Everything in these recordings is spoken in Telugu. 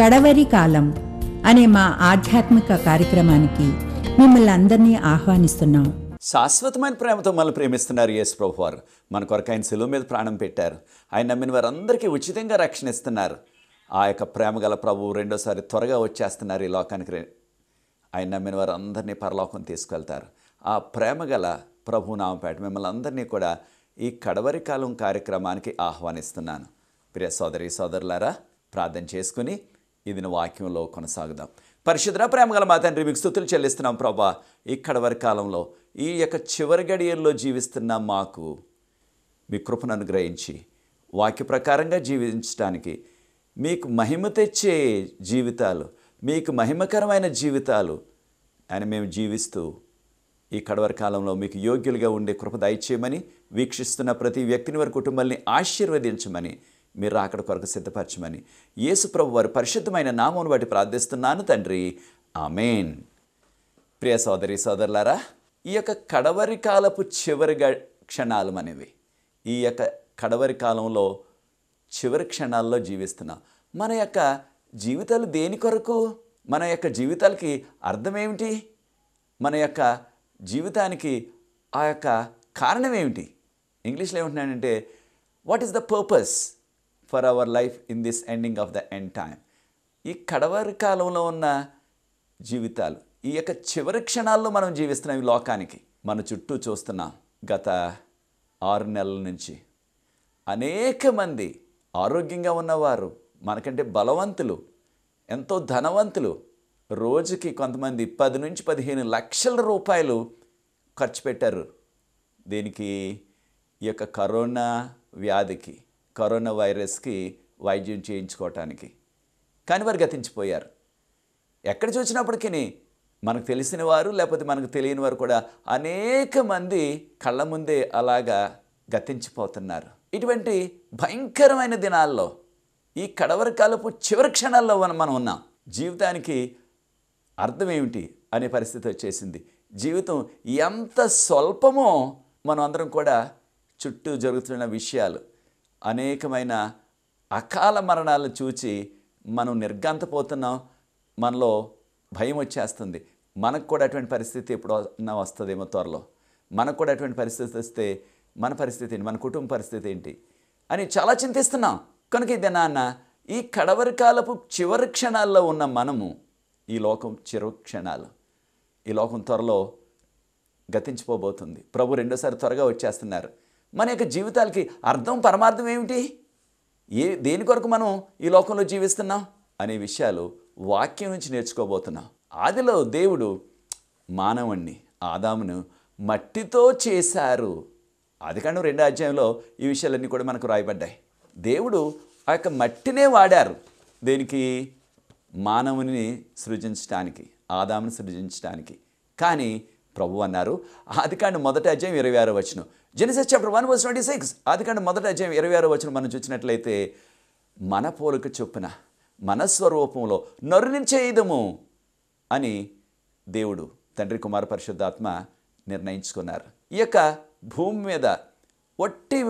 గడవరి కాలం అనే మా ఆధ్యాత్మిక కార్యక్రమానికి మిమ్మల్ని అందరినీ ఆహ్వానిస్తున్నాం. శాశ్వతమైన ప్రేమతో మనల్ని ప్రేమిస్తున్నారు యేసు ప్రభువారు. మన కొరకు ఆయన శిలువ మీద ప్రాణం పెట్టారు. ఆయన నమ్మిన వారందరికీ ఉచితంగా రక్షణ ఇస్తున్నారు. ఆ యొక్క ప్రేమగల ప్రభువు రెండోసారి త్వరగా వచ్చేస్తున్నారు ఈ లోకానికి. ఆయన నమ్మిన వారందరినీ పరలోకం తీసుకెళ్తారు. ఆ ప్రేమగల ప్రభు నామపేట మిమ్మల్ని అందరినీ కూడా ఈ కడవరి కాలం కార్యక్రమానికి ఆహ్వానిస్తున్నాను. ప్రియ సోదరి సోదరులారా, ప్రార్థన చేసుకుని ఇది వాక్యంలో కొనసాగుదాం. పరిశుద్ధ ప్రేమగల మా తండ్రి, మీకు స్తుతులు చెల్లిస్తున్నాం ప్రభా. ఈ కడవరి కాలంలో ఈ యొక్క చివరి గడియల్లో జీవిస్తున్న మాకు మీ కృపను అనుగ్రహించి వాక్య ప్రకారంగా జీవించడానికి, మీకు మహిమ తెచ్చే జీవితాలు, మీకు మహిమకరమైన జీవితాలు అని మేము జీవిస్తూ ఈ కడవరి కాలంలో మీకు యోగ్యులుగా ఉండే కృప దయచేయమని, వీక్షిస్తున్న ప్రతి వ్యక్తిని వారి కుటుంబాన్ని ఆశీర్వదించమని, మీరు అక్కడ కొరకు సిద్ధపరచమని యేసు ప్రభు వారి పరిశుద్ధమైన నామమును బట్టి ప్రార్థిస్తున్నాను తండ్రి, ఆమెన్. ప్రియ సోదరి సోదరులారా, ఈ యొక్క కడవరి కాలపు చివరి క్షణాలు అనేవి, ఈ యొక్క కడవరి కాలంలో చివరి క్షణాల్లో జీవిస్తున్నాం. మన యొక్క జీవితాలు దేని కొరకు? మన యొక్క జీవితాలకి అర్థం ఏమిటి? మన యొక్క జీవితానికి ఆ యొక్క కారణం ఏమిటి? ఇంగ్లీష్లో ఏమంటున్నానంటే, what is the purpose for our life in this ending of the end time. ఈ కడవరి కాలంలో ఉన్న జీవితాలు, ఈ యొక్క చివరి క్షణాల్లో మనం జీవిస్తున్నాం. ఈ లోకానికి మన చుట్టూ చూస్తున్నాం. గత 6 నెలల నుంచి అనేక మంది ఆరోగ్యంగా ఉన్నవారు, మనకంటే బలవంతులు, ఎంతో ధనవంతులు, రోజుకి కొంతమంది 10 నుంచి 15 లక్షల రూపాయలు ఖర్చు పెట్టారు. దీనికి, ఈ యొక్క కరోనా వ్యాధికి, కరోనా వైరస్కి వైద్యం చేయించుకోవటానికి. కానీ వారు గతించిపోయారు. ఎక్కడ చూసినప్పటికీ మనకు తెలిసిన వారు లేకపోతే మనకు తెలియని వారు కూడా అనేక మంది కళ్ళ ముందే అలాగా గతించిపోతున్నారు. ఇటువంటి భయంకరమైన దినాల్లో, ఈ కడవరి కాలపు చివరి క్షణాల్లో మనం ఉన్నాం. జీవితానికి అర్థం ఏమిటి అనే పరిస్థితి వచ్చేసింది. జీవితం ఎంత స్వల్పమో మనం అందరం కూడా చుట్టూ జరుగుతున్న విషయాలు, అనేకమైన అకాల మరణాలు చూచి మనం నిర్గంతపోతున్నాం. మనలో భయం వచ్చేస్తుంది. మనకు కూడా అటువంటి పరిస్థితి ఎప్పుడన్నా వస్తుందేమో త్వరలో. మనకు కూడా అటువంటి పరిస్థితి వస్తే మన పరిస్థితి ఏంటి, మన కుటుంబ పరిస్థితి ఏంటి అని చాలా చింతిస్తున్నాం. కనుక ఇదేనా, ఈ కడవరి కాలపు చివరి క్షణాల్లో ఉన్న మనము, ఈ లోకం చివరి క్షణాలు, ఈ లోకం త్వరలో గతించిపోబోతుంది. ప్రభు రెండోసారి త్వరగా వచ్చేస్తున్నారు. మన యొక్క జీవితాలకి అర్థం, పరమార్థం ఏమిటి? దేని కొరకు మనం ఈ లోకంలో జీవిస్తున్నాం అనే విషయాలు వాక్యం నుంచి నేర్చుకోబోతున్నాం. ఆదిలో దేవుడు మానవుణ్ణి, ఆదామును మట్టితో చేశారు. ఆదికాండం 2వ అధ్యాయంలో ఈ విషయాలన్నీ కూడా మనకు రాయబడ్డాయి. దేవుడు ఆ యొక్క మట్టినే వాడారు. దేనికి? మానవుని సృజించడానికి, ఆదామును సృజించడానికి. కానీ ప్రభు అన్నారు, ఆదికాండం 1వ అధ్యాయం 26వ వచనం, Genesis chapter 1 verse 26, ఆదికాండం 1వ అధ్యాయం 26వ వచనం మనం చూసినట్లయితే, మన పోలిక చొప్పున మన స్వరూపంలో నరుని చేయుదుము అని దేవుడు తండ్రి, కుమార, పరిశుద్ధాత్మ నిర్ణయించుకున్నారు. ఈ యొక్క భూమి మీద ఒట్టి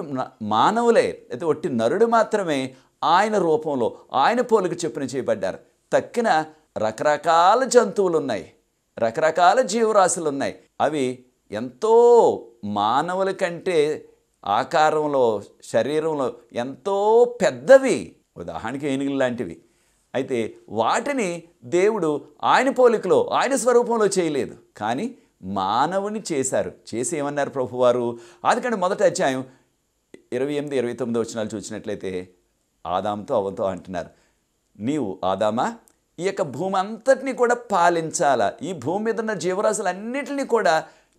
మానవులే అయితే, ఒట్టి నరుడు మాత్రమే ఆయన రూపంలో, ఆయన పోలిక చొప్పున చేయబడ్డారు. తక్కిన రకరకాల జంతువులు ఉన్నాయి, రకరకాల జీవరాశులు ఉన్నాయి. అవి ఎంతో మానవుల కంటే ఆకారంలో, శరీరంలో ఎంతో పెద్దవి. ఉదాహరణకి ఏనుగులు లాంటివి. అయితే వాటిని దేవుడు ఆయన పోలికలో, ఆయన స్వరూపంలో చేయలేదు, కానీ మానవుని చేశారు. చేసి ఏమన్నారు ప్రభువారు? ఆదికాండ 1వ అధ్యాయం 28, 29 వచనాలు చూసినట్లయితే, ఆదాముతో అవ్వతో అంటున్నారు, నీవు ఆదామా, ఈ యొక్క భూమి అంతటినీ కూడా పాలించాలా, ఈ భూమి మీద ఉన్న జీవరాశులన్నింటినీ కూడా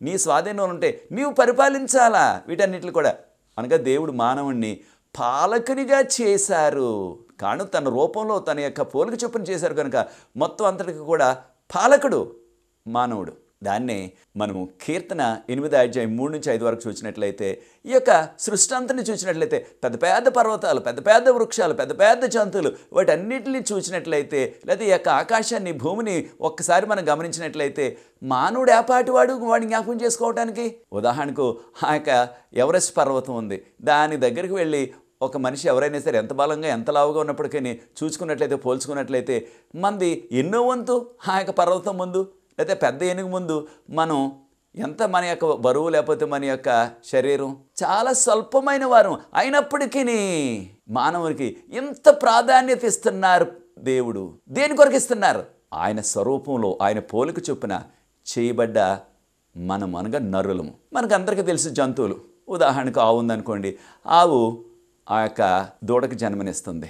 నీ స్వాధీనంలో ఉంటే నీవు పరిపాలించాలా వీటన్నిటిని కూడా. అనగా దేవుడు మానవుణ్ణి పాలకునిగా చేశారు. కాను తన రూపంలో, తన యొక్క పోలిక చొప్పున చేశారు కనుక మొత్తం అంతటికి కూడా పాలకుడు మానవుడు. దాన్నే మనము కీర్తన 8వ అధ్యాయం 3 నుంచి 5 వరకు చూసినట్లయితే, ఈ యొక్క సృష్టి అంతని చూసినట్లయితే, పెద్ద పెద్ద పర్వతాలు, పెద్ద పెద్ద వృక్షాలు, పెద్ద పెద్ద జంతువులు, వాటన్నిటిని చూసినట్లయితే, లేదా ఈ యొక్క ఆకాశాన్ని, భూమిని ఒక్కసారి మనం గమనించినట్లయితే, మానవుడు ఏపాటివాడు వాడిని జ్ఞాపకం చేసుకోవడానికి. ఉదాహరణకు ఆ యొక్క ఎవరెస్ట్ పర్వతం ఉంది, దాని దగ్గరికి వెళ్ళి ఒక మనిషి ఎవరైనా సరే ఎంత బలంగా ఎంత లావుగా ఉన్నప్పటికీ చూసుకున్నట్లయితే పోల్చుకున్నట్లయితే మంది ఎన్నో వంతు ఆయక పర్వతం ముందు లేదా పెద్ద ఏనుగు ముందు మనం ఎంత మన యొక్క బరువు లేకపోతే మన యొక్క శరీరం చాలా స్వల్పమైన వారం అయినప్పటికీ మానవునికి ఇంత ప్రాధాన్యత ఇస్తున్నారు దేవుడు. దేని కొరకు ఇస్తున్నారు? ఆయన స్వరూపంలో ఆయన పోలిక చొప్పున చేయబడ్డ మనం అనగా నరులము. మనకందరికీ తెలుసు జంతువులు, ఉదాహరణకు ఆవు ఉందనుకోండి. ఆవు ఆ యొక్క దూడకు జన్మనిస్తుంది.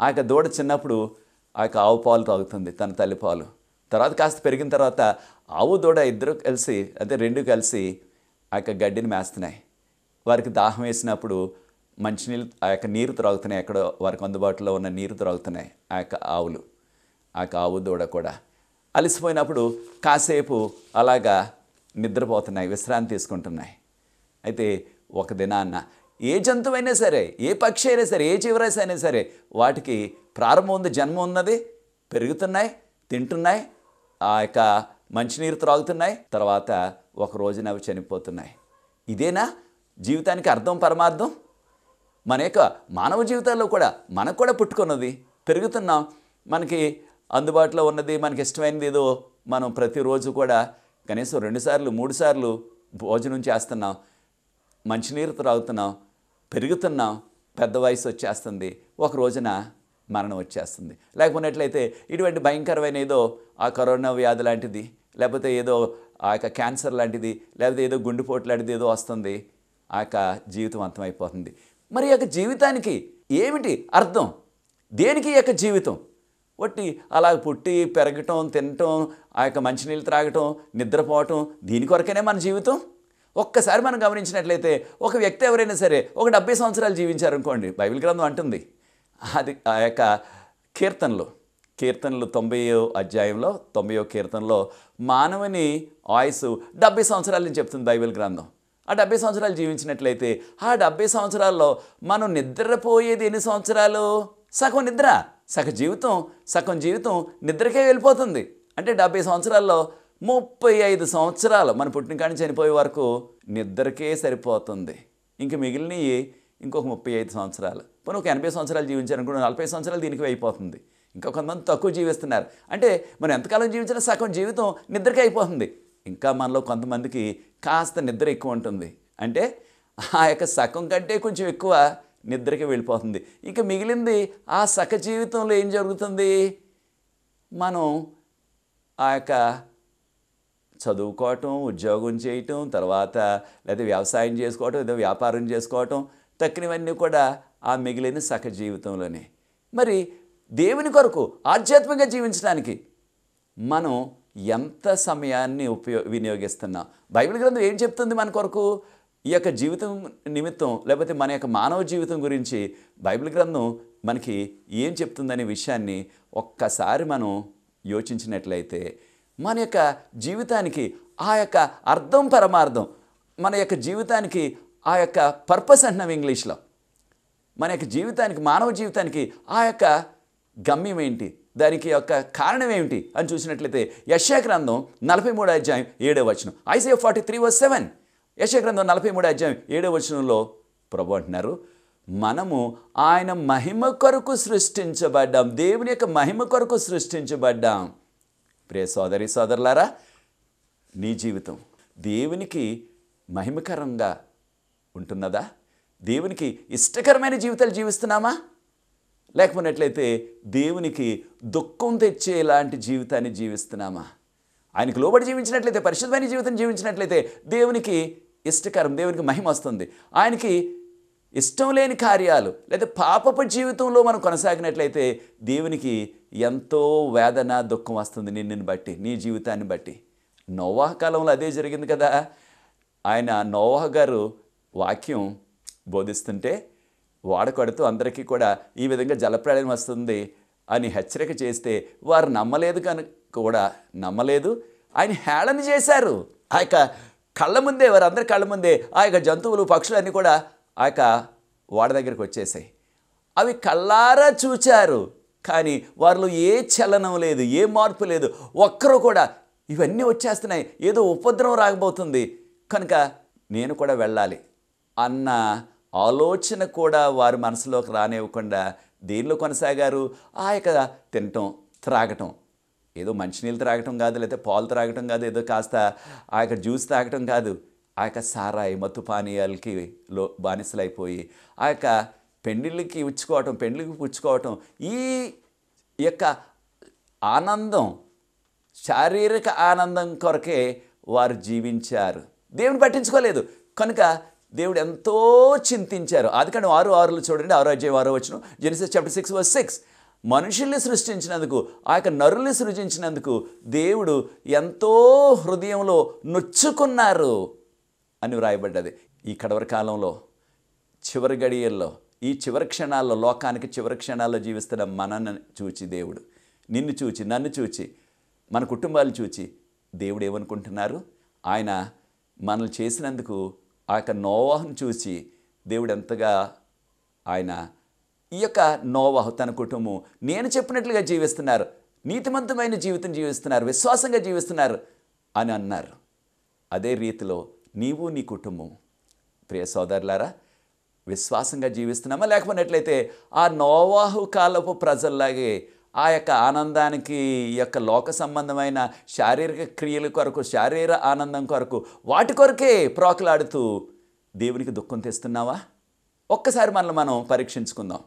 ఆ యొక్క దూడ చిన్నప్పుడు ఆ యొక్క ఆవు పాలు తాగుతుంది, తన తల్లి పాలు. తర్వాత కాస్త పెరిగిన తర్వాత ఆవు దూడ ఇద్దరు కలిసి అదే రెండు కలిసి ఆ యొక్క గడ్డిని మేస్తున్నాయి. వారికి దాహం వేసినప్పుడు మంచినీళ్ళు ఆ యొక్క నీరు త్రాగుతున్నాయి, ఎక్కడో వారికి అందుబాటులో ఉన్న నీరు త్రాగుతున్నాయి ఆ యొక్క ఆవులు. ఆ యొక్క ఆవు దూడ కూడా అలసిపోయినప్పుడు కాసేపు అలాగా నిద్రపోతున్నాయి, విశ్రాంతి తీసుకుంటున్నాయి. అయితే ఒక దినాన్న ఏ జంతువైనా సరే, ఏ పక్షి అయినా సరే, ఏ జీవరాశి అయినా సరే వాటికి ప్రారంభం ఉంది, జన్మ ఉన్నది, పెరుగుతున్నాయి, తింటున్నాయి, ఆ యొక్క మంచినీరు త్రాగుతున్నాయి. తర్వాత ఒక రోజున అవి చనిపోతున్నాయి. ఇదేనా జీవితానికి అర్థం, పరమార్థం? మన యొక్క మానవ జీవితాల్లో కూడా మనకు కూడా పుట్టుకున్నది, పెరుగుతున్నాం, మనకి అందుబాటులో ఉన్నది, మనకి ఇష్టమైనది ఏదో మనం ప్రతిరోజు కూడా కనీసం 2 సార్లు 3 సార్లు భోజనం చేస్తున్నాం, మంచినీరు త్రాగుతున్నాం, పెరుగుతున్నాం, పెద్ద వయసు వచ్చేస్తుంది, ఒక రోజున మరణం వచ్చేస్తుంది. లేకపోయినట్లయితే ఇటువంటి భయంకరమైన ఏదో ఆ కరోనా వ్యాధి లాంటిది, లేకపోతే ఏదో ఆ యొక్క క్యాన్సర్ లాంటిది, లేకపోతే ఏదో గుండెపోటు లాంటిది ఏదో వస్తుంది, ఆ యొక్క జీవితం అంతమైపోతుంది. మరి ఈ యొక్క జీవితానికి ఏమిటి అర్థం? దేనికి ఈ యొక్క జీవితం? వట్టి అలా పుట్టి పెరగటం, తినటం, ఆ యొక్క మంచినీళ్ళు త్రాగటం, నిద్రపోవటం, దీని కొరకేనే మన జీవితం? ఒక్కసారి మనం గమనించినట్లయితే ఒక వ్యక్తి ఎవరైనా సరే ఒక 70 సంవత్సరాలు జీవించారనుకోండి. బైబిల్ గ్రంథం అంటుంది అది, ఆ యొక్క కీర్తనలు 90వ అధ్యాయంలో 90వ కీర్తనలో మానవుని ఆయుసు 70 సంవత్సరాలని చెప్తుంది బైబిల్ గ్రంథం. ఆ 70 సంవత్సరాలు జీవించినట్లయితే ఆ 70 సంవత్సరాల్లో మనం నిద్రపోయేది ఎన్ని సంవత్సరాలు? సగం నిద్ర, సగం జీవితం నిద్రకే వెళ్ళిపోతుంది. అంటే 70 సంవత్సరాల్లో 35 సంవత్సరాలు మన పుట్టినకాడి చనిపోయే వరకు నిద్రకే సరిపోతుంది. ఇంక మిగిలినవి ఇంకొక 35 సంవత్సరాలు. పోనీ ఒక 80 సంవత్సరాలు జీవించారనుకున్న 40 సంవత్సరాలు దీనికి అయిపోతుంది. ఇంకా కొంతమంది తక్కువ జీవిస్తున్నారు. అంటే మనం ఎంతకాలం జీవించినా సగం జీవితం నిద్రకే అయిపోతుంది. ఇంకా మనలో కొంతమందికి కాస్త నిద్ర ఎక్కువ ఉంటుంది. అంటే ఆ యొక్క సగం కంటే కొంచెం ఎక్కువ నిద్రకి వెళ్ళిపోతుంది. ఇంకా మిగిలింది ఆ సగ జీవితంలో ఏం జరుగుతుంది? మనం ఆ యొక్క చదువుకోవటం, ఉద్యోగం చేయటం, తర్వాత లేదా వ్యవసాయం చేసుకోవటం, ఏదో వ్యాపారం చేసుకోవటం, తక్కినవన్నీ కూడా ఆ మిగిలిన సగ జీవితంలోనే. మరి దేవుని కొరకు ఆధ్యాత్మికంగా జీవించడానికి మనం ఎంత సమయాన్ని వినియోగిస్తున్నాం? బైబిల్ గ్రంథం ఏం చెప్తుంది మన కొరకు? ఈ యొక్క జీవితం నిమిత్తం లేకపోతే మన యొక్క మానవ జీవితం గురించి బైబిల్ గ్రంథం మనకి ఏం చెప్తుందనే విషయాన్ని ఒక్కసారి మనం యోచించినట్లయితే మన యొక్క జీవితానికి ఆ యొక్క అర్థం, పరమార్థం, మన యొక్క జీవితానికి ఆ యొక్క పర్పస్ అంటున్నాం ఇంగ్లీష్లో. మన యొక్క జీవితానికి, మానవ జీవితానికి ఆ యొక్క గమ్యం ఏంటి, దానికి యొక్క కారణం ఏమిటి అని చూసినట్లయితే యెషయా గ్రంథం 43వ అధ్యాయం 7వ వచనం, ఐసాయా 43:7, యెషయా గ్రంథం 43వ అధ్యాయం 7వ వచనంలో ప్రభు అంటున్నారు, మనము ఆయన మహిమ కొరకు సృష్టించబడ్డాం, దేవుని యొక్క మహిమ కొరకు సృష్టించబడ్డాం. ప్రియ సోదరి సోదరులారా, నీ జీవితం దేవునికి మహిమకరంగా ఉంటున్నదా? దేవునికి ఇష్టకరమైన జీవితాలు జీవిస్తున్నామా? లేకపోయినట్లయితే దేవునికి దుఃఖం తెచ్చేలాంటి జీవితాన్ని జీవిస్తున్నామా? ఆయనకు లోబడి జీవించినట్లయితే, పరిశుద్ధమైన జీవితం జీవించినట్లయితే దేవునికి ఇష్టకరం, దేవునికి మహిమ వస్తుంది. ఆయనకి ఇష్టం లేని కార్యాలు లేదా పాపపు జీవితంలో మనం కొనసాగినట్లయితే దేవునికి ఎంతో వేదన, దుఃఖం వస్తుంది. నిన్నుని బట్టి, నీ జీవితాన్ని బట్టి. నోవాహ కాలంలో అదే జరిగింది కదా. ఆయన నోవాహ గారు వాక్యం బోధిస్తుంటే వాడకొడుతూ అందరికీ కూడా ఈ విధంగా జలప్రళయం వస్తుంది అని హెచ్చరిక చేస్తే వారు నమ్మలేదు నమ్మలేదు, ఆయన హేళన చేశారు. ఆ యొక్క కళ్ళ ముందే, వారందరి కళ్ళ ముందే ఆ యొక్క జంతువులు, పక్షులు అన్నీ కూడా ఆ యొక్క వాడ దగ్గరికి వచ్చేసాయి. అవి కళ్ళారా చూచారు, కానీ వారిలో ఏ చలనం లేదు, ఏ మార్పు లేదు. ఒక్కరూ కూడా ఇవన్నీ వచ్చేస్తున్నాయి, ఏదో ఉపద్రవం రాకపోతుంది కనుక నేను కూడా వెళ్ళాలి అన్న ఆలోచన కూడా వారి మనసులోకి రానివ్వకుండా దీనిలో కొనసాగారు. ఆయక తినటం, త్రాగటం, ఏదో మంచినీళ్ళు త్రాగటం కాదు, లేకపోతే పాలు త్రాగటం కాదు, ఏదో కాస్త ఆ యొక్క జ్యూస్ తాగటం కాదు, ఆ యొక్క సారాయి మత్తు పానీయాలకి బానిసలైపోయి ఆ యొక్క పెండిళ్ళకి ఉచ్చుకోవటం, పెండ్లికి పుచ్చుకోవటం, ఈ యొక్క ఆనందం, శారీరక ఆనందం కొరకే వారు జీవించారు, దేవుని పట్టించుకోలేదు. కనుక దేవుడు ఎంతో చింతించారు. అందుకని 6:6 చూడండి, 6వ అధ్యాయం 6వ వచనం, Genesis chapter 6 verse 6, మనుషుల్ని సృష్టించినందుకు, ఆ యొక్క నరుల్ని సృజించినందుకు దేవుడు ఎంతో హృదయంలో నొచ్చుకున్నారు అని వ్రాయబడ్డది. ఈ కడవరకాలంలో, చివరి గడియల్లో, ఈ చివరి క్షణాల్లో, లోకానికి చివరి క్షణాల్లో జీవిస్తున్న మనల్ని చూచి దేవుడు, నిన్ను చూచి, నన్ను చూచి, మన కుటుంబాలు చూచి దేవుడు ఏమనుకుంటున్నారు? ఆయన మనల్ని చేసినందుకు, ఆ యొక్క నోవాహును చూసి దేవుడు ఎంతగా ఆయన ఈ యొక్క నోవాహు తన కుటుంబం నేను చెప్పినట్లుగా జీవిస్తున్నారు, నీతిమంతమైన జీవితం జీవిస్తున్నారు, విశ్వాసంగా జీవిస్తున్నారు అని అన్నారు. అదే రీతిలో నీవు, నీ కుటుంబం, ప్రియ సోదరులారా, విశ్వాసంగా జీవిస్తున్నామా? లేకపోయినట్లయితే ఆ నోవాహు కాలపు ప్రజల్లాగే ఆ యొక్క ఆనందానికి, ఈ యొక్క లోక సంబంధమైన శారీరక క్రియల కొరకు, శారీర ఆనందం కొరకు, వాటి కొరకే ప్రోకలాడుతూ దేవునికి దుఃఖం తెస్తున్నావా? ఒక్కసారి మనల్ని మనం పరీక్షించుకుందాం.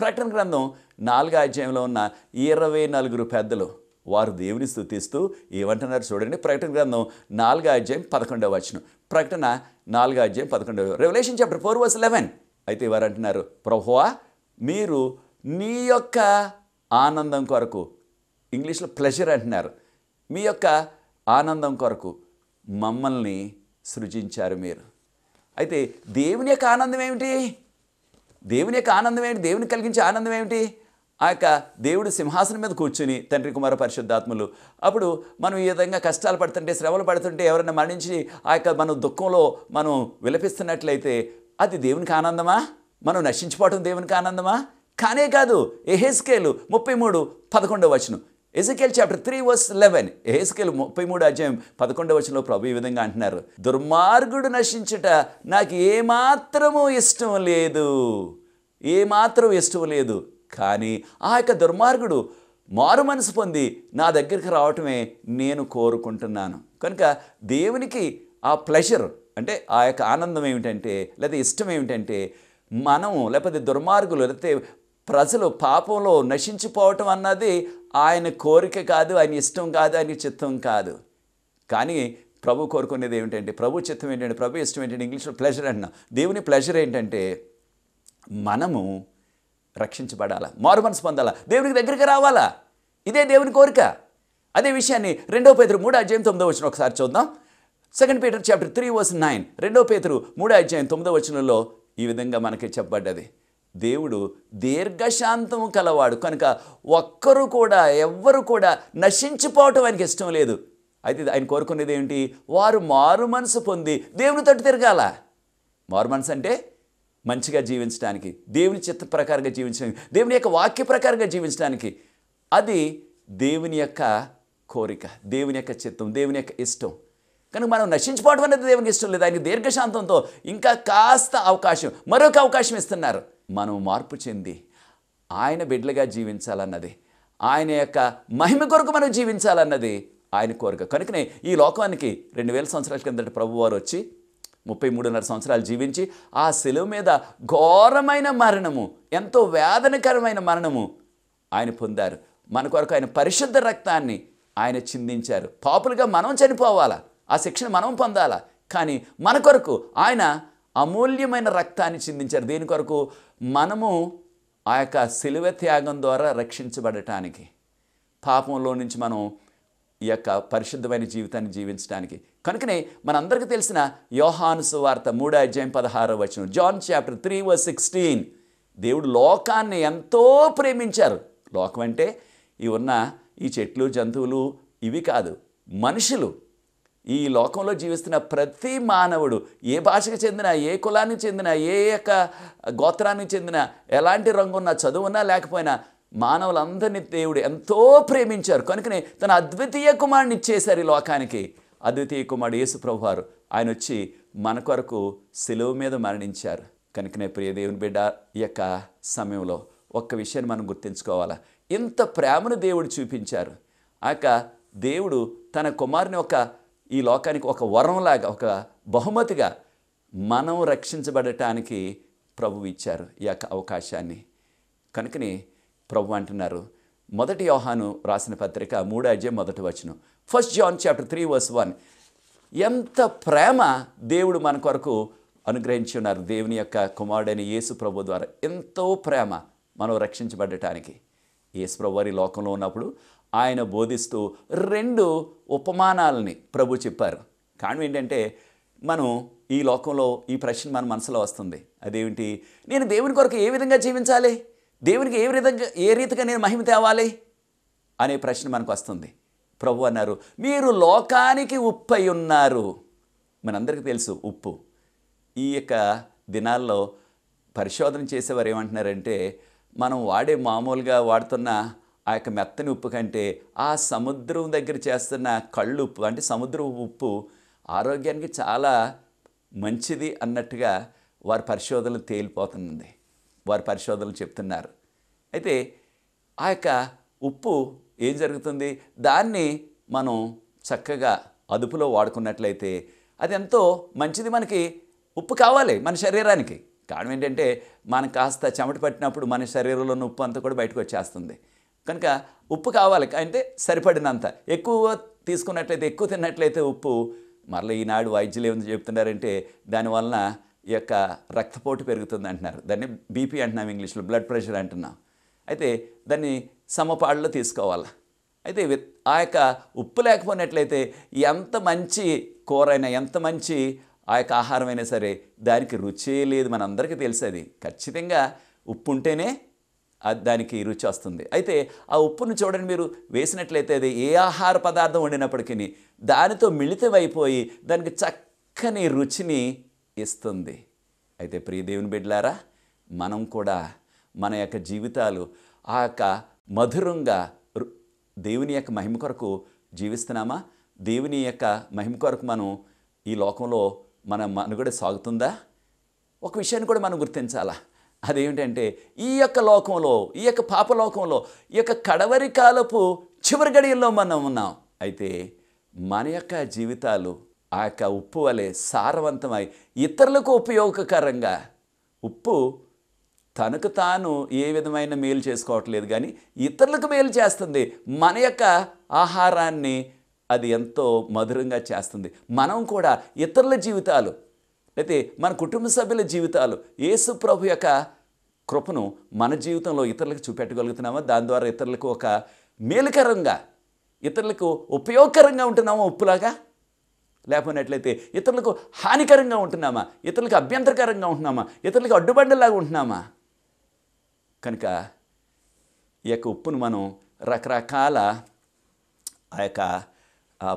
ప్రకటన గ్రంథం 4వ అధ్యాయంలో ఉన్న 24 పెద్దలు వారు దేవుని స్తుతిస్తూ ఏమంటున్నారు చూడండి. ప్రకటన గ్రంథం 4వ అధ్యాయం 11వ వచనం, ప్రకటన 4వ అధ్యాయం 11వ, Revelation chapter 4 verse 11. అయితే వారు అంటున్నారు, ప్రభువా, మీరు నీ యొక్క ఆనందం కొరకు, ఇంగ్లీష్లో ప్లెజర్ అంటున్నారు, మీ యొక్క ఆనందం కొరకు మమ్మల్ని సృజించారు మీరు. అయితే దేవుని యొక్క ఆనందం ఏమిటి? దేవుని యొక్క ఆనందం ఏమిటి? దేవుని కలిగించే ఆనందం ఏమిటి? ఆ యొక్క దేవుడు సింహాసనం మీద కూర్చుని, తండ్రి, కుమార, పరిశుద్ధాత్ములు, అప్పుడు మనం ఈ విధంగా కష్టాలు పడుతుంటే, శ్రమలు పడుతుంటే, ఎవరైనా మరణించి ఆ యొక్క మనం దుఃఖంలో మనం విలపిస్తున్నట్లయితే అది దేవునికి ఆనందమా? మనం నశించిపోవటం దేవునికి ఆనందమా? కానే కాదు. ఎహెస్కేలు 33:11, Ezekiel chapter 3 verse 11, ఎహెస్కేలు 33:11 ప్రభు ఈ విధంగా అంటున్నారు, దుర్మార్గుడు నశించుట నాకు ఏమాత్రము ఇష్టం లేదు, ఏమాత్రం ఇష్టం లేదు, కానీ ఆ యొక్క దుర్మార్గుడు మారు మనసు పొంది నా దగ్గరికి రావటమే నేను కోరుకుంటున్నాను. కనుక దేవునికి ఆ ప్లెజర్ అంటే ఆ యొక్క ఆనందం ఏమిటంటే, లేదా ఇష్టం ఏమిటంటే, మనం లేకపోతే దుర్మార్గులు, లేకపోతే ప్రజలు పాపంలో నశించిపోవటం అన్నది ఆయన కోరిక కాదు, ఆయన ఇష్టం కాదు, ఆయన చిత్తం కాదు. కానీ ప్రభు కోరుకునేది ఏమిటంటే, ప్రభు చిత్తం ఏంటంటే, ప్రభు ఇష్టం ఏంటంటే, ఇంగ్లీష్లో ప్లెజర్ అంటున్నాం, దేవుని ప్లెజర్ ఏంటంటే మనము రక్షించబడాలా, మారు మనసు పొందాలా, దేవునికి దగ్గరికి రావాలా. ఇదే దేవుని కోరిక. అదే విషయాన్ని 2 Peter 3:9 ఒకసారి చూద్దాం. 2 Peter chapter 3 verse 9, 2 Peter 3:9 ఈ విధంగా మనకి చెప్పబడ్డది. దేవుడు దీర్ఘశాంతము కలవాడు కనుక ఒక్కరు కూడా, ఎవ్వరు కూడా నశించిపోవటం ఆయనకి ఇష్టం లేదు. అయితే ఆయన కోరుకునేది ఏంటి? వారు మారు మనసు పొంది దేవుని తట్టు తిరగాల. మారు మనసు అంటే మంచిగా జీవించడానికి, దేవుని చిత్త ప్రకారంగా జీవించడానికి, దేవుని యొక్క వాక్య ప్రకారంగా జీవించడానికి. అది దేవుని యొక్క కోరిక, దేవుని యొక్క చిత్తం, దేవుని యొక్క ఇష్టం. కనుక మనం నశించిపోవడం అనేది దేవునికి ఇష్టం లేదు. ఆయనకి దీర్ఘశాంతంతో ఇంకా కాస్త అవకాశం, మరొక అవకాశం ఇస్తున్నారు. మనం మార్పు చెంది ఆయన బిడ్డలుగా జీవించాలన్నది, ఆయన యొక్క మహిమ కొరకు మనం జీవించాలన్నది ఆయన కోరిక. కనుకనే ఈ లోకానికి 2000 సంవత్సరాల కిందట ప్రభువారు వచ్చి 33.5 సంవత్సరాలు జీవించి ఆ సెలవు మీద ఘోరమైన మరణము, ఎంతో వేదనకరమైన మరణము ఆయన పొందారు. మన కొరకు ఆయన పరిశుద్ధ రక్తాన్ని ఆయన చిందించారు. పాపులుగా మనం చనిపోవాలా, ఆ శిక్షను మనం పొందాలా, కానీ మన కొరకు ఆయన అమూల్యమైన రక్తాన్ని చిందించారు. దీని కొరకు మనము ఆ యొక్క సిలువ త్యాగం ద్వారా రక్షించబడటానికి, పాపంలో నుంచి మనం ఈ యొక్క పరిశుద్ధమైన జీవితాన్ని జీవించడానికి. కనుకనే మనందరికీ తెలిసిన యోహాను సువార్త 3:16, John chapter 3 verse 16, దేవుడు లోకాన్ని ఎంతో ప్రేమించారు. లోకం అంటే ఇవి ఉన్న ఈ చెట్లు, జంతువులు ఇవి కాదు, మనుషులు. ఈ లోకంలో జీవిస్తున్న ప్రతి మానవుడు, ఏ భాషకు చెందిన, ఏ కులానికి చెందిన, ఏ యొక్క గోత్రానికి చెందిన, ఎలాంటి రంగున్నా, చదువున్నా, లేకపోయినా, మానవులందరినీ దేవుడు ఎంతో ప్రేమించారు. కనుకనే తన అద్వితీయ కుమారుని ఇచ్చేశారు ఈ లోకానికి. అద్వితీయ కుమారుడు యేసు ప్రభువారు ఆయన వచ్చి మన కొరకు సిలువ మీద మరణించారు. కనుకనే ప్రియ దేవుని బిడ్డ ఈ యొక్క సమయంలో ఒక్క విషయాన్ని మనం గుర్తించుకోవాలి. ఇంత ప్రేమను దేవుడు చూపించారు. ఆక దేవుడు తన కుమారుని ఒక ఈ లోకానికి ఒక వరంలాగా ఒక బహుమతిగా మనం రక్షించబడటానికి ప్రభువు ఇచ్చారు ఈ యొక్క అవకాశాన్ని. కనుకనే ప్రభు అంటున్నారు మొదటి యోహాను రాసిన పత్రిక 3:1 ఫస్ట్ జాన్ చాప్టర్ 3:1 ఎంత ప్రేమ దేవుడు మన కొరకు అనుగ్రహించి ఉన్నారు. దేవుని యొక్క కుమారుడైన యేసు ప్రభు ద్వారా ఎంతో ప్రేమ మనం రక్షించబడటానికి. యేసు ప్రభు వారి లోకంలో ఉన్నప్పుడు ఆయన బోధిస్తూ 2 ఉపమానాలని ప్రభు చెప్పారు. కారణం ఏంటంటే మనం ఈ లోకంలో ఈ ప్రశ్న మన మనసులో వస్తుంది, అదేమిటి, నేను దేవుని కొరకు ఏ విధంగా జీవించాలి, దేవునికి ఏ రీతిగా నేను మహిమ తేవాలి అనే ప్రశ్న మనకు వస్తుంది. ప్రభు అన్నారు మీరు లోకానికి ఉప్పు అయి ఉన్నారు. మనందరికీ తెలుసు ఉప్పు. ఈ యొక్క దినాల్లో పరిశోధన చేసేవారు ఏమంటున్నారంటే మనం వాడే మామూలుగా వాడుతున్న ఆ యొక్క మెత్తని ఉప్పు కంటే ఆ సముద్రం దగ్గర చేస్తున్న కళ్ళు ఉప్పు అంటే సముద్ర ఉప్పు ఆరోగ్యానికి చాలా మంచిది అన్నట్టుగా వారి పరిశోధనలు తేలిపోతుంది, వారి పరిశోధనలు చెప్తున్నారు. అయితే ఆ యొక్క ఉప్పు ఏం జరుగుతుంది, దాన్ని మనం చక్కగా అదుపులో వాడుకున్నట్లయితే అది ఎంతో మంచిది. మనకి ఉప్పు కావాలి మన శరీరానికి. కారణం ఏంటంటే మనం కాస్త చెమట పట్టినప్పుడు మన శరీరంలో ఉన్న ఉప్పు అంతా కూడా బయటకు వచ్చేస్తుంది. కనుక ఉప్పు కావాలి అంటే సరిపడినంత. ఎక్కువ తీసుకున్నట్లయితే, ఎక్కువ తిన్నట్లయితే ఉప్పు మరలా ఈనాడు వైద్యులు ఏమని చెప్తున్నారంటే దానివలన ఈ యొక్క రక్తపోటు పెరుగుతుంది అంటున్నారు. దాన్ని బీపీ అంటున్నాం, ఇంగ్లీష్లో బ్లడ్ ప్రెషర్ అంటున్నాం. అయితే దాన్ని సమపాళ్ళలో తీసుకోవాలి. అయితే ఆ యొక్క ఉప్పు లేకపోయినట్లయితే ఎంత మంచి కూరైనా, ఎంత మంచి ఆ యొక్క ఆహారమైనా సరే దానికి రుచే లేదు. మనందరికీ తెలిసేది, ఖచ్చితంగా ఉప్పు ఉంటేనే దానికి రుచి వస్తుంది. అయితే ఆ ఉప్పును చూడండి, మీరు వేసినట్లయితే అది ఏ ఆహార పదార్థం వండినప్పటికీ దానితో మిళితమైపోయి దానికి చక్కని రుచిని ఇస్తుంది. అయితే ప్రియ దేవుని బిడ్డలారా, మనం కూడా మన యొక్క జీవితాలు ఆ యొక్క మధురంగా దేవుని యొక్క మహిమ కొరకు జీవిస్తున్నామా, దేవుని యొక్క మహిమ కొరకు మనం ఈ లోకంలో మన మనుగడ సాగుతుందా? ఒక విషయాన్ని కూడా మనం గుర్తించాలా, అదేమిటంటే ఈ యొక్క లోకంలో, ఈ యొక్క పాపలోకంలో, ఈ యొక్క కడవరి కాలపు చివరి గడియల్లో మనం ఉన్నాం. అయితే మన యొక్క జీవితాలు ఆ యొక్క ఉప్పు వలె సారవంతమై ఇతరులకు ఉపయోగకరంగా, ఉప్పు తనకు తాను ఏ విధమైన మేలు చేసుకోవట్లేదు కానీ ఇతరులకు మేలు చేస్తుంది. మన యొక్క ఆహారాన్ని అది ఎంతో మధురంగా చేస్తుంది. మనం కూడా ఇతరుల జీవితాలు, అయితే మన కుటుంబ సభ్యుల జీవితాలు యేసు ప్రభు యొక్క కృపను మన జీవితంలో ఇతరులకు చూపెట్టగలుగుతున్నామా, దాని ద్వారా ఇతరులకు ఒక మేలుకరంగా, ఇతరులకు ఉపయోగకరంగా ఉంటున్నామా ఉప్పులాగా, లేకపోయినట్లయితే ఇతరులకు హానికరంగా ఉంటున్నామా, ఇతరులకు అభ్యంతరకరంగా ఉంటున్నామా, ఇతరులకు అడ్డుబండలాగా ఉంటున్నామా? కనుక ఈ యొక్క ఉప్పును మనం రకరకాల ఆ యొక్క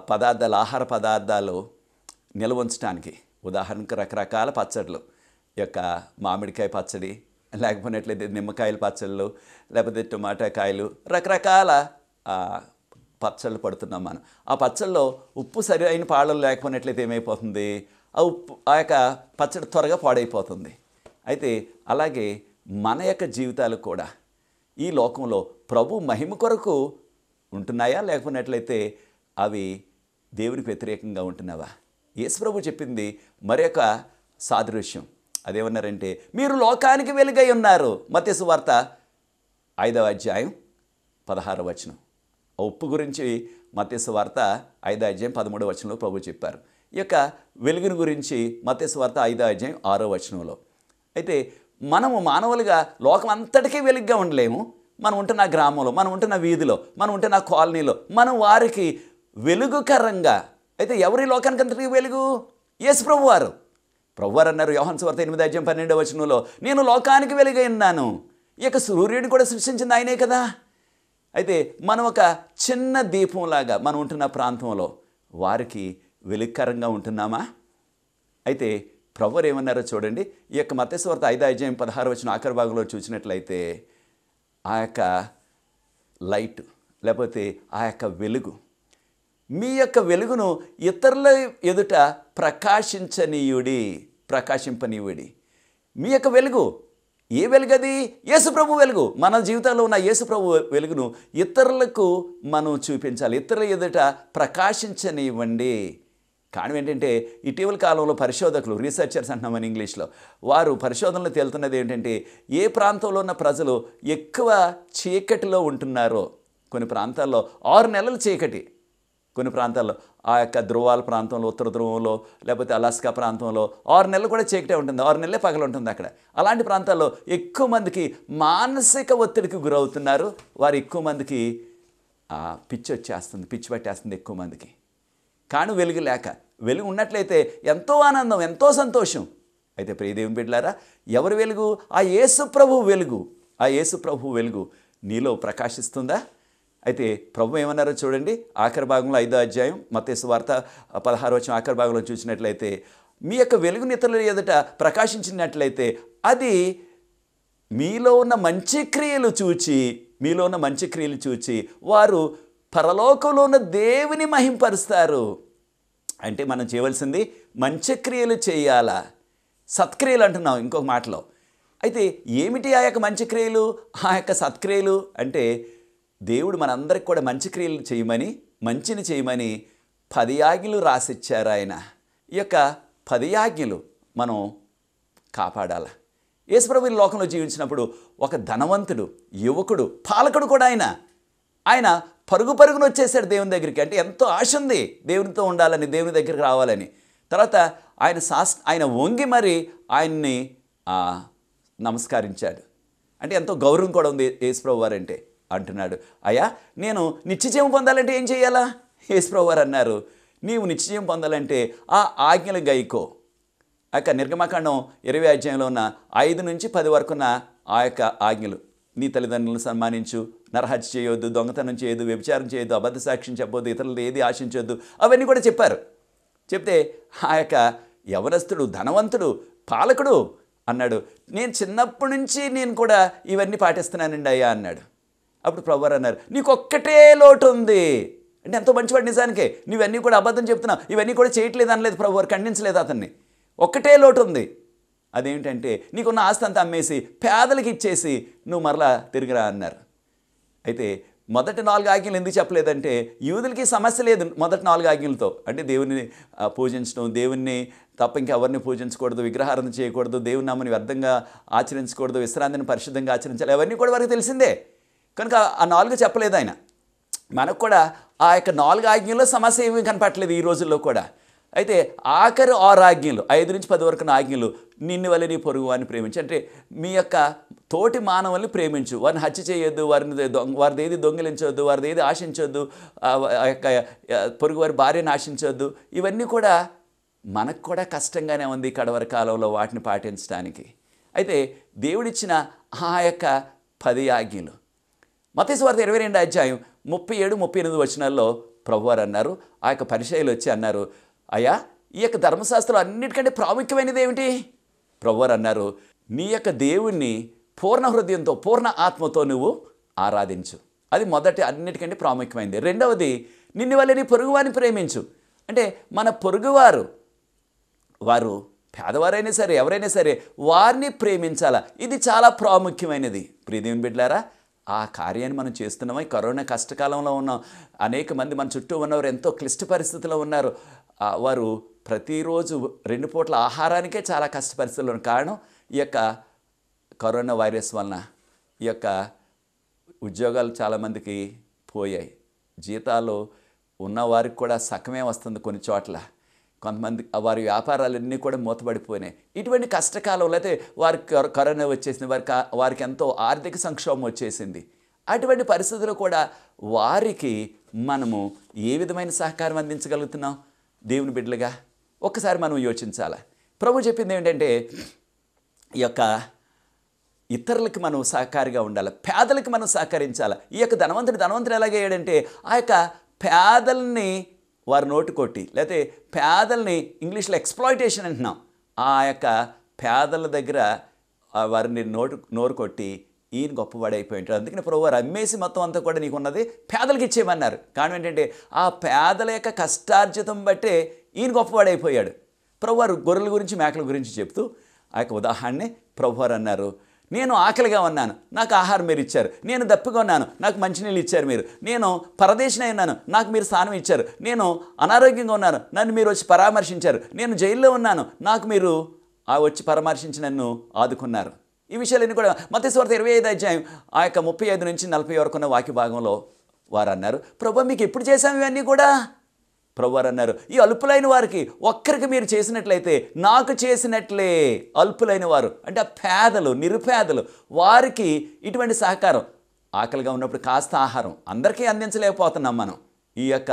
పదార్థాలు, ఆహార పదార్థాలు నిల్వ ఉంచడానికి, ఉదాహరణకు రకరకాల పచ్చళ్ళు, యొక్క మామిడికాయ పచ్చడి, లేకపోయినట్లయితే నిమ్మకాయల పచ్చళ్ళు, లేకపోతే టొమాటో కాయలు, రకరకాల పచ్చళ్ళు పడుతున్నాం మనం. ఆ పచ్చళ్ళలో ఉప్పు సరైన పాళ్ళు లేకపోయినట్లయితే ఏమైపోతుంది, ఆ ఉప్పు ఆ యొక్క పచ్చడి త్వరగా పాడైపోతుంది. అయితే అలాగే మన యొక్క జీవితాలు కూడా ఈ లోకంలో ప్రభు మహిమ కొరకు ఉంటున్నాయా, లేకపోయినట్లయితే అవి దేవునికి వ్యతిరేకంగా ఉంటున్నావా? యేసు ప్రభు చెప్పింది మరొక సాదృశ్యం. అదేమన్నారంటే మీరు లోకానికి వెలుగై ఉన్నారు. మత్తయి సువార్త 5:16. ఉప్పు గురించి మత్తయి సువార్త 5:13 ప్రభు చెప్పారు. ఈ యొక్క వెలుగుని గురించి మత్తయి సువార్త 5:6. అయితే మనము మానవులుగా లోకం అంతటికీ వెలుగుగా ఉండలేము. మనం ఉంటున్న గ్రామంలో, మనం ఉంటున్న వీధిలో, మనం ఉంటున్న కాలనీలో మనం వారికి వెలుగుకరంగా. అయితే ఎవరి లోకానికి అంతటికీ వెలుగు? యేసు ప్రభువారు. ప్రభువారు అన్నారు యోహాను సువార్త 8:12 నేను లోకానికి వెలుగై ఉన్నాను. ఈ యొక్క సూర్యుడిని కూడా సృష్టించింది ఆయనే కదా. అయితే మనం ఒక చిన్న దీపంలాగా మనం ఉంటున్న ప్రాంతంలో వారికి వెలుగుకరంగా ఉంటున్నామా? అయితే ప్రభువారు ఏమన్నారో చూడండి, ఈ యొక్క మత్తయి సువార్త 5:16 ఆఖరి భాగంలో చూసినట్లయితే ఆ యొక్క లైట్ లేకపోతే ఆ యొక్క వెలుగు, మీ యొక్క వెలుగును ఇతరుల ఎదుట ప్రకాశింపనీయుడి. మీ యొక్క వెలుగు ఏ వెలుగది? యేసు ప్రభు వెలుగు. మన జీవితాల్లో ఉన్న యేసు ప్రభు వెలుగును ఇతరులకు మనం చూపించాలి, ఇతరుల ఎదుట ప్రకాశించనివ్వండి. కారణం ఏంటంటే ఇటీవల కాలంలో పరిశోధకులు, రీసెర్చర్స్ అంటున్నాం అని ఇంగ్లీష్లో, వారు పరిశోధనలు తేలుతున్నది ఏంటంటే ఏ ప్రాంతంలో ఉన్న ప్రజలు ఎక్కువ చీకటిలో ఉంటున్నారో, కొన్ని ప్రాంతాల్లో 6 నెలలు చీకటి, కొన్ని ప్రాంతాల్లో ఆ యొక్క ధ్రువాల ప్రాంతంలో, ఉత్తర ధ్రువంలో, లేకపోతే అలాస్కా ప్రాంతంలో 6 నెలలు కూడా చీకటే ఉంటుంది, 6 నెలలే పగలు ఉంటుంది అక్కడ. అలాంటి ప్రాంతాల్లో ఎక్కువ మందికి మానసిక ఒత్తిడికి గురవుతున్నారు, వారు ఎక్కువ మందికి పిచ్చి వచ్చేస్తుంది, పిచ్చి పట్టేస్తుంది ఎక్కువ మందికి. కాను వెలుగు లేక. వెలుగు ఉన్నట్లయితే ఎంతో ఆనందం, ఎంతో సంతోషం. అయితే ప్రియదేవుని బిడ్డలారా, ఎవరు వెలుగు? ఆ యేసు ప్రభు వెలుగు. ఆ యేసు ప్రభు వెలుగు నీలో ప్రకాశిస్తుందా? అయితే ప్రభు ఏమన్నారో చూడండి, ఆఖరి భాగంలో 5వ అధ్యాయం మత్తయి సువార్త 16వ వచనం ఆఖరి భాగంలో చూసినట్లయితే, మీ యొక్క వెలుగుని ఇతరుల ఎదుట ప్రకాశించినట్లయితే అది మీలో ఉన్న మంచి క్రియలు చూచి వారు పరలోకంలో ఉన్న దేవుని మహింపరుస్తారు. అంటే మనం చేయవలసింది మంచి క్రియలు చేయాలా, సత్క్రియలు అంటున్నాం ఇంకొక మాటలో. అయితే ఏమిటి ఆ యొక్క మంచి క్రియలు, ఆ యొక్క సత్క్రియలు? అంటే దేవుడు మనందరికి కూడా మంచి క్రియలు చేయమని, మంచిని చేయమని 10 ఆజ్ఞలు రాసిచ్చారు ఆయన. ఈ యొక్క 10 ఆజ్ఞలు మనం కాపాడాలి. యేసుప్రభు ఈ లోకంలో జీవించినప్పుడు ఒక ధనవంతుడు, యువకుడు, పాలకుడు కూడా ఆయన పరుగున వచ్చేసాడు దేవుని దగ్గరికి. అంటే ఎంతో ఆశ ఉంది దేవునితో ఉండాలని, దేవుని దగ్గరికి రావాలని. తర్వాత ఆయన వంగి మరి ఆయన్ని నమస్కరించాడు. అంటే ఎంతో గౌరవం కూడా ఉంది యేసుప్రభు వారు అంటే. అంటున్నాడు, అయ్యా నేను నిత్యజీవం పొందాలంటే ఏం చేయాలా? యేసుప్రభు వారు అన్నారు, నీవు నిత్యజీవం పొందాలంటే ఆ ఆజ్ఞలు గైకో. ఆ యొక్క నిర్గమకాండం 20వ అధ్యాయంలో ఉన్న 5 నుంచి 10 వరకున్న ఆ యొక్క ఆజ్ఞలు, నీ తల్లిదండ్రులను సన్మానించు, నరహత్య చేయొద్దు, దొంగతనం చేయొద్దు, వ్యభిచారం చేయొద్దు, అబద్ధ సాక్ష్యం చెప్పొద్దు, ఇతరులది ఏది ఆశించొద్దు, అవన్నీ కూడా చెప్పారు. చెప్తే ఆ యొక్క యవనస్తుడు, ధనవంతుడు, పాలకుడు అన్నాడు, నేను చిన్నప్పటి నుంచి నేను కూడా ఇవన్నీ పాటిస్తున్నానండి అయ్యా అన్నాడు. అప్పుడు ప్రభువారు అన్నారు, నీకు ఒక్కటే లోటు ఉంది. అంటే ఎంతో మంచివాడు నిజానికే, నువ్వన్నీ కూడా అబద్ధం చెప్తున్నావు, ఇవన్నీ కూడా చేయట్లేదు అనలేదు ప్రభువారు, ఖండించలేదు అతన్ని. ఒక్కటే లోటు ఉంది, అదేమిటంటే నీకున్న ఆస్తి అంతా అమ్మేసి పేదలకి ఇచ్చేసి నువ్వు మరలా తిరిగిరా అన్నారు. అయితే మొదటి 4 ఆజ్ఞలు ఎందుకు చెప్పలేదంటే యూదులకి సమస్య లేదు మొదటి 4 ఆజ్ఞలతో. అంటే దేవుని పూజించడం, దేవుణ్ణి తప్ప ఇంకెవరిని పూజించకూడదు, విగ్రహారణ చేయకూడదు, దేవుని నామని వ్యర్థంగా ఆచరించకూడదు, విశ్రాంతిని పరిశుద్ధంగా ఆచరించాలి, అవన్నీ కూడా వారికి తెలిసిందే. కనుక ఆ 4 చెప్పలేదు ఆయన. మనకు కూడా ఆ యొక్క 4 ఆజ్ఞల్లో సమస్య ఏమీ కనపట్టలేదు ఈ రోజుల్లో కూడా. అయితే ఆఖరి 6 ఆజ్ఞలు, 5 నుంచి 10 వరకు ఆజ్ఞలు, నిన్ను వల్ల నీ పొరుగు వారిని ప్రేమించు, అంటే మీ యొక్క తోటి మానవుల్ని ప్రేమించు, వారిని హత్య చేయొద్దు, వారిది ఏది దొంగిలించొద్దు, వారిది ఏది ఆశించొద్దు, ఆ యొక్క పొరుగు వారి భార్యను ఆశించొద్దు. ఇవన్నీ కూడా మనకు కూడా కష్టంగానే ఉంది కడవరి కాలంలో వాటిని పాటించడానికి. అయితే దేవుడిచ్చిన ఆ యొక్క 10 ఆజ్ఞలు మత్తయి సువార్త 22వ అధ్యాయం 37, 38 వచనాల్లో ప్రభువారు అన్నారు, ఆ యొక్క పరిచయాలు వచ్చి అన్నారు, అయ్యా ఈ యొక్క ధర్మశాస్త్రం అన్నిటికంటే ప్రాముఖ్యమైనది ఏమిటి? ప్రభువారు అన్నారు, నీ యొక్క దేవుణ్ణి పూర్ణ హృదయంతో, పూర్ణ ఆత్మతో నువ్వు ఆరాధించు, అది మొదటి అన్నిటికంటే ప్రాముఖ్యమైనది. రెండవది, నిన్ను వల్ల నీ పొరుగువారిని ప్రేమించు. అంటే మన పొరుగువారు, వారు పేదవారైనా సరే, ఎవరైనా సరే, వారిని ప్రేమించాలా, ఇది చాలా ప్రాముఖ్యమైనది. ప్రియదేవుని బిడ్డలారా, ఆ కార్యాన్ని మనం చేస్తున్నాం. ఈ కరోనా కష్టకాలంలో ఉన్నాం, అనేక మంది మన చుట్టూ ఉన్నవారు ఎంతో క్లిష్ట పరిస్థితుల్లో ఉన్నారు. వారు ప్రతిరోజు 2 పూట్ల ఆహారానికే చాలా కష్ట పరిస్థితులు ఉన్న కారణం ఈ యొక్క కరోనా వైరస్ వలన. ఈ యొక్క ఉద్యోగాలు చాలామందికి పోయాయి, జీతాలు ఉన్నవారికి కూడా సగమే వస్తుంది కొన్ని చోట్ల, కొంతమంది వారి వ్యాపారాలన్నీ కూడా మూతబడిపోయినాయి. ఇటువంటి కష్టకాలంలో అయితే వారికి కరోనా వచ్చేసింది, వారికి ఎంతో ఆర్థిక సంక్షోభం వచ్చేసింది. అటువంటి పరిస్థితుల్లో కూడా వారికి మనము ఏ విధమైన సహకారం అందించగలుగుతున్నాం దేవుని బిడ్డలుగా? ఒక్కసారి మనం యోచించాలి. ప్రభు చెప్పింది ఏంటంటే, ఈ యొక్క ఇతరులకు మనం సహకారిగా ఉండాలి, పేదలకు మనం సహకరించాలి. ఈ యొక్క ధనవంతుడు ఎలాగ అయ్యాడంటే, ఆ యొక్క పేదల్ని వారు నోటు కొట్టి, లేకపోతే పేదల్ని ఇంగ్లీష్లో ఎక్స్‌ప్లాయిటేషన్ అంటున్నాం, ఆ యొక్క పేదల దగ్గర వారిని నోరు కొట్టి ఈయన గొప్పవాడైపోయింటాడు. అందుకని ప్రభువారు అమ్మేసి మొత్తం అంతా కూడా నీకు ఉన్నది పేదలకు ఇచ్చేయమన్నారు. కారణం ఏంటంటే ఆ పేదల యొక్క కష్టార్జితం బట్టే ఈయన గొప్పవాడైపోయాడు. ప్రభువారు గొర్రెల గురించి, మేకల గురించి చెప్తూ ఆ యొక్క ఉదాహరణని ప్రభువారు అన్నారు, నేను ఆకలిగా ఉన్నాను, నాకు ఆహారం మీరు ఇచ్చారు, నేను దప్పిగా ఉన్నాను, నాకు మంచి నీళ్ళు ఇచ్చారు మీరు, నేను పరదేశినై ఉన్నాను, నాకు మీరు స్థానం ఇచ్చారు, నేను అనారోగ్యంగా ఉన్నాను, నన్ను మీరు వచ్చి పరామర్శించారు, నేను జైల్లో ఉన్నాను, నాకు మీరు వచ్చి పరామర్శించి నన్ను ఆదుకున్నారు. ఈ విషయాలన్నీ కూడా మత్తయి 25 అధ్యాయం ఆ యొక్క 35 నుంచి 40 వరకు ఉన్న వాక్య భాగంలో వారు అన్నారు, ప్రభువా మీకు ఎప్పుడు చేశాము ఇవన్నీ కూడా? ప్రభువారు అన్నారు, ఈ అల్పులైన వారికి ఒక్కరికి మీరు చేసినట్లయితే నాకు చేసినట్లే అల్పులైన వారు అంటే ఆ పేదలు నిరుపేదలు వారికి ఇటువంటి సహకారం. ఆకలిగా ఉన్నప్పుడు కాస్త ఆహారం అందరికీ అందించలేకపోతున్నాం మనం ఈ యొక్క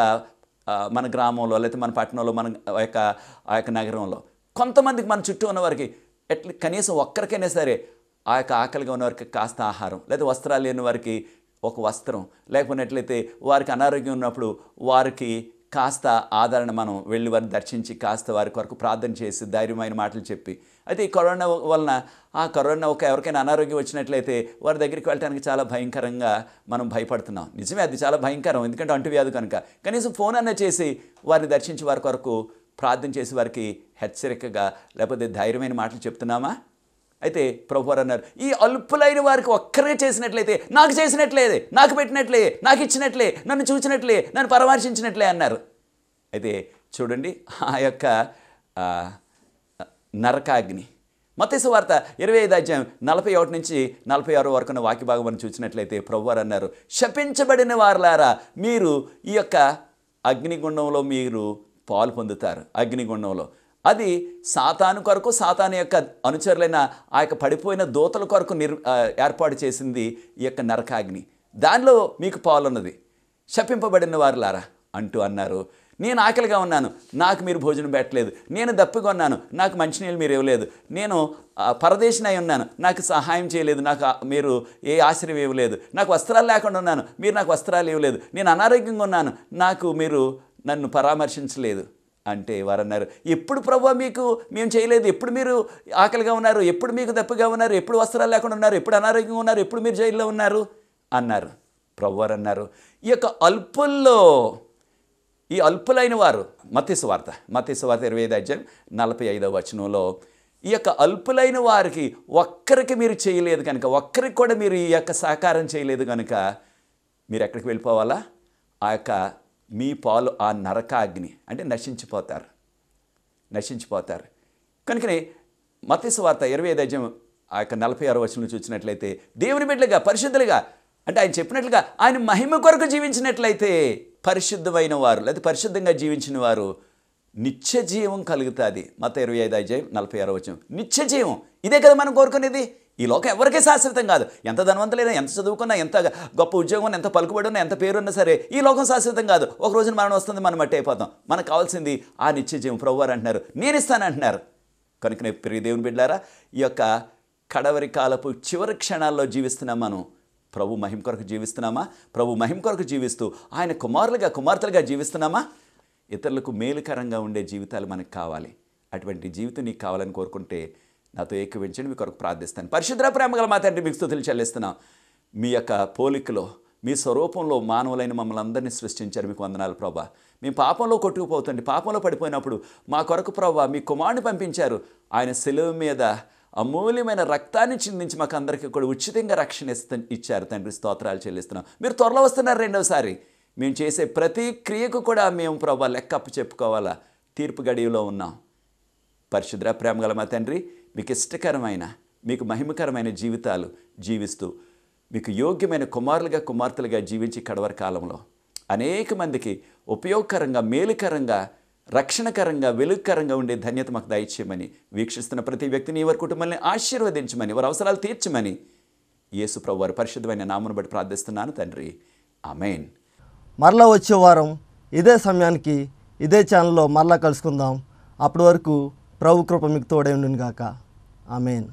మన గ్రామంలో లేకపోతే మన పట్టణంలో మన ఆ యొక్క నగరంలో. కొంతమందికి మన చుట్టూ ఉన్నవారికి ఎట్లా కనీసం ఒక్కరికైనా సరే ఆ యొక్క ఆకలిగా ఉన్నవారికి కాస్త ఆహారం, లేదా వస్త్రాలు లేని వారికి ఒక వస్త్రం, లేకపోయినట్లయితే వారికి అనారోగ్యం ఉన్నప్పుడు వారికి కాస్త ఆదరణ, మనం వెళ్ళి వారిని దర్శించి కాస్త వారి కొరకు ప్రార్థన చేసి ధైర్యమైన మాటలు చెప్పి. అయితే ఈ కరోనా వలన ఆ కరోనా ఒక ఎవరికైనా అనారోగ్యం వచ్చినట్లయితే వారి దగ్గరికి వెళ్ళడానికి చాలా భయంకరంగా మనం భయపడుతున్నాం. నిజమే, అది చాలా భయంకరం, ఎందుకంటే అంటువ్యాధి కనుక. కనీసం ఫోన్ అన్న చేసి వారిని దర్శించి వారి కొరకు ప్రార్థన చేసి వారికి హెచ్చరికగా లేకపోతే ధైర్యమైన మాటలు చెప్తున్నామా? అయితే ప్రభువారు అన్నారు, ఈ అల్పులైన వారికి ఒక్కరే చేసినట్లయితే నాకు చేసినట్లే, నాకు పెట్టినట్లే, నాకు ఇచ్చినట్లే, నన్ను చూచినట్లే, నన్ను పరామర్శించినట్లే అన్నారు. అయితే చూడండి ఆ యొక్క నరకాగ్ని మత్తయి సువార్త 25 అధ్యాయం 41 నుంచి 46 వరకు ఉన్న వాక్య భాగం చూసినట్లయితే ప్రభువారు అన్నారు, శపించబడిన వారులారా మీరు ఈ యొక్క అగ్నిగుండంలో మీరు పాలు పొందుతారు. అగ్నిగుండంలో అది సాతాను కొరకు, సాతాను యొక్క అనుచరులైన ఆ యొక్క పడిపోయిన దూతల కొరకు ఏర్పాటు చేసింది ఈ యొక్క నరకాగ్ని. దానిలో మీకు పాలున్నది శపింపబడిన వారులారా అంటూ అన్నారు. నేను ఆకలిగా ఉన్నాను, నాకు మీరు భోజనం పెట్టలేదు, నేను దప్పిగా ఉన్నాను, నాకు మంచినీళ్ళు మీరు ఇవ్వలేదు, నేను పరదేశినై ఉన్నాను, నాకు సహాయం చేయలేదు, నాకు మీరు ఏ ఆశ్రయం ఇవ్వలేదు, నాకు వస్త్రాలు లేకుండా ఉన్నాను, మీరు నాకు వస్త్రాలు ఇవ్వలేదు, నేను అనారోగ్యంగా ఉన్నాను, నాకు మీరు నన్ను పరామర్శించలేదు అంటే వారు అన్నారు, ఎప్పుడు ప్రభువా మీకు మేము చేయలేదు, ఎప్పుడు మీరు ఆకలిగా ఉన్నారు, ఎప్పుడు మీకు దప్పిగా ఉన్నారు, ఎప్పుడు వస్త్రాలు లేకుండా ఉన్నారు, ఎప్పుడు అనారోగ్యంగా ఉన్నారు, ఎప్పుడు మీరు జైల్లో ఉన్నారు అన్నారు. ప్రభువారు అన్నారు, ఈ యొక్క అల్పుల్లో ఈ అల్పులైన వారు మత్తయి సువార్త 25 అధ్యాయం 45వ వచనంలో ఈ యొక్క అల్పులైన వారికి ఒక్కరికి మీరు చేయలేదు కనుక, ఒక్కరికి కూడా మీరు ఈ యొక్క సహకారం చేయలేదు కనుక మీరు ఎక్కడికి వెళ్ళిపోవాలా? ఆ యొక్క మీ పాలు ఆ నరకాగ్ని అంటే నశించిపోతారు. కనుకనే మత్తయి సువార్త 25 అధ్యాయం ఆ యొక్క 46వ వచనం చూసినట్లయితే దేవుని బిడ్డలుగా పరిశుద్ధులుగా అంటే ఆయన చెప్పినట్లుగా ఆయన మహిమ కొరకు జీవించినట్లయితే పరిశుద్ధమైన వారు లేదా పరిశుద్ధంగా జీవించిన వారు నిత్య జీవం కలుగుతుంది. మత్తయి 25 అధ్యాయం 46వ వచనం నిత్య జీవం ఇదే కదా మనం కోరుకునేది. ఈ లోకం ఎవరికీ శాశ్వతం కాదు. ఎంత ధనవంతులైనా, ఎంత చదువుకున్నా, ఎంత గొప్ప ఉద్యోగం, ఎంత పలుకుబడి ఉన్నా, ఎంత పేరున్నా సరే ఈ లోకం శాశ్వతం కాదు. ఒక రోజున మరణం వస్తుంది, మనం మట్టి అయిపోతాం. మనకు కావాల్సింది ఆ నిత్య జీవం. ప్రభువారు అంటున్నారు, నేను ఇస్తానంటున్నారు. కనుకనే ప్రియ దేవుని బిడ్డారా, ఈ యొక్క కడవరికాలపు చివరి క్షణాల్లో జీవిస్తున్నాం మనం. ప్రభు మహిమ కొరకు జీవిస్తున్నామా? ప్రభు మహిమ కొరకు జీవిస్తూ ఆయన కుమారులుగా కుమార్తెలుగా జీవిస్తున్నామా? ఇతరులకు మేలుకరంగా ఉండే జీవితాలు మనకు కావాలి. అటువంటి జీవితం నీకు కావాలని కోరుకుంటే నాతో ఏకీవించండి. మీ కొరకు ప్రార్థిస్తాను. పరిశుద్ధ ప్రేమ గల మా తండ్రి, మీకు స్తుతులు చెల్లిస్తున్నాం. మీ యొక్క పోలికలో మీ స్వరూపంలో మానవులైన మమ్మల్ని అందరినీ సృష్టించారు. మీకు వందనాలు ప్రభా. మేము పాపంలో కొట్టుకుపోతుంటే పాపంలో పడిపోయినప్పుడు మా కొరకు ప్రభా మీ కుమారుని పంపించారు. ఆయన సెలవు మీద అమూల్యమైన రక్తాన్ని చిందించి మాకు అందరికీ కూడా ఉచితంగా రక్షణ ఇచ్చారు తండ్రి. స్తోత్రాలు చెల్లిస్తున్నాం. మీరు త్వరలో వస్తున్నారు రెండవసారి. మేము చేసే ప్రతి క్రియకు కూడా మేము ప్రభా లెక్కప్పు చెప్పుకోవాలా. తీర్పు గడియలో ఉన్నాం. పరిశుద్ధ ప్రేమ గల మా తండ్రి, మీకు ఇష్టకరమైన మీకు మహిమకరమైన జీవితాలు జీవిస్తూ మీకు యోగ్యమైన కుమారులుగా కుమార్తెలుగా జీవించి కడవరి కాలంలో అనేక మందికి ఉపయోగకరంగా, మేలుకరంగా, రక్షణకరంగా, వెలుగుకరంగా ఉండే ధన్యత మాకు దయచేయమని, వీక్షిస్తున్న ప్రతి వ్యక్తిని వారి కుటుంబాన్ని ఆశీర్వదించమని, వారి అవసరాలు తీర్చమని యేసు ప్రభువు వారి పరిశుద్ధమైన నామమును బట్టి ప్రార్థిస్తున్నాను తండ్రి. ఆమేన్. మరలా వచ్చే వారం ఇదే సమయానికి ఇదే ఛానల్లో మరలా కలుసుకుందాం. అప్పటి వరకు ప్రభు కృప మీకు తోడై ఉండును గాక. ఆమేన్.